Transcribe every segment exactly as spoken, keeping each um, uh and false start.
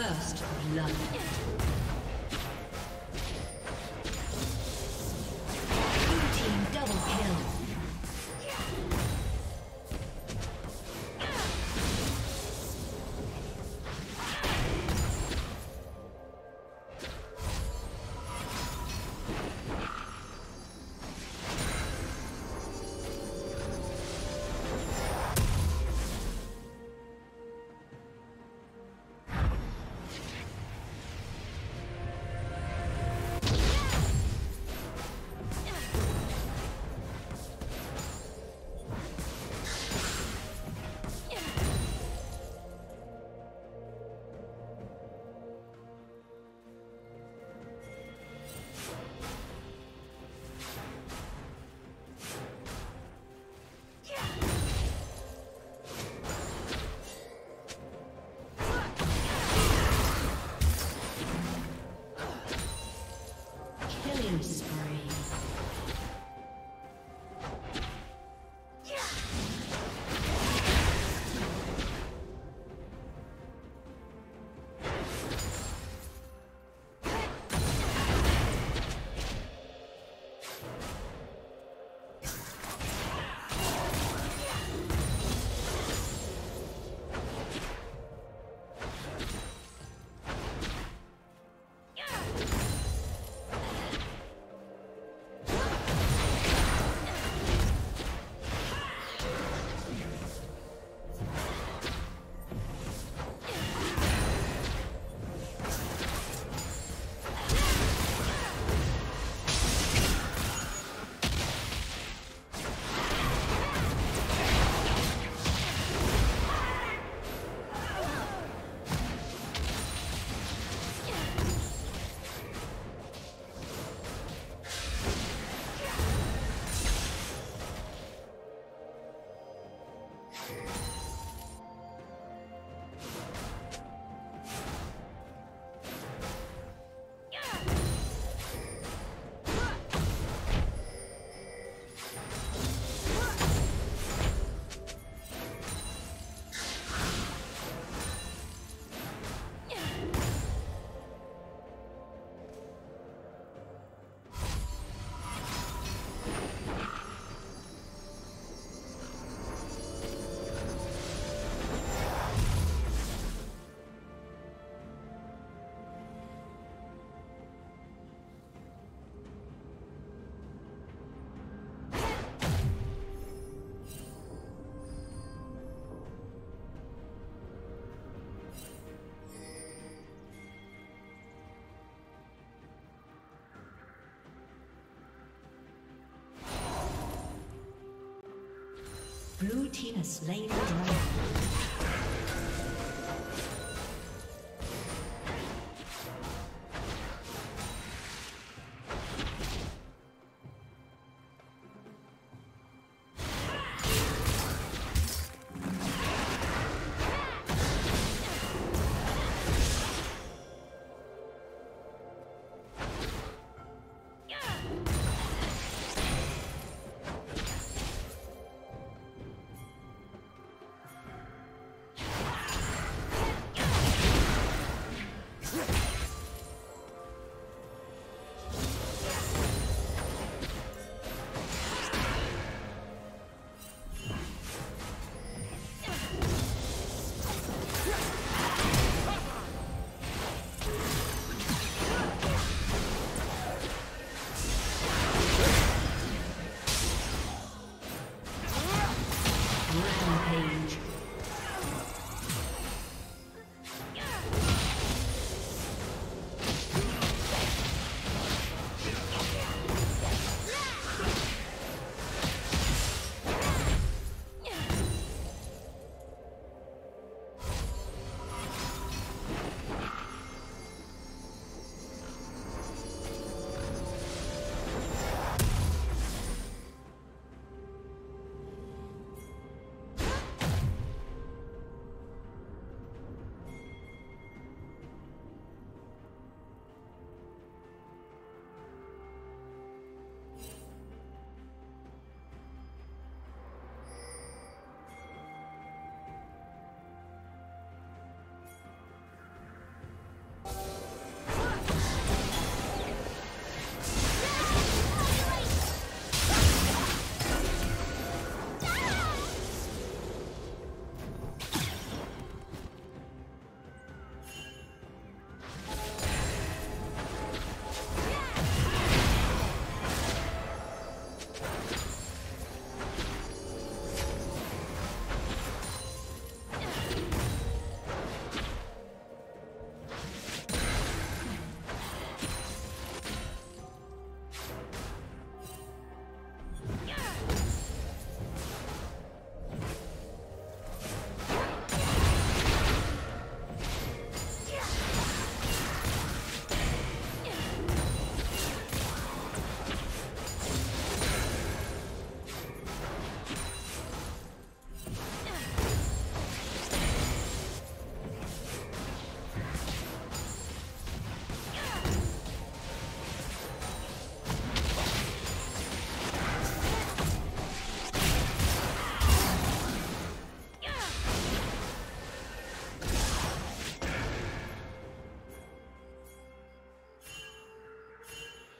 First love. Blue team has slain the dragon.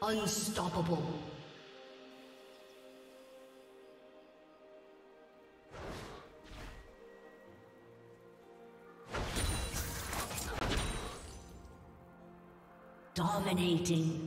Unstoppable. Dominating.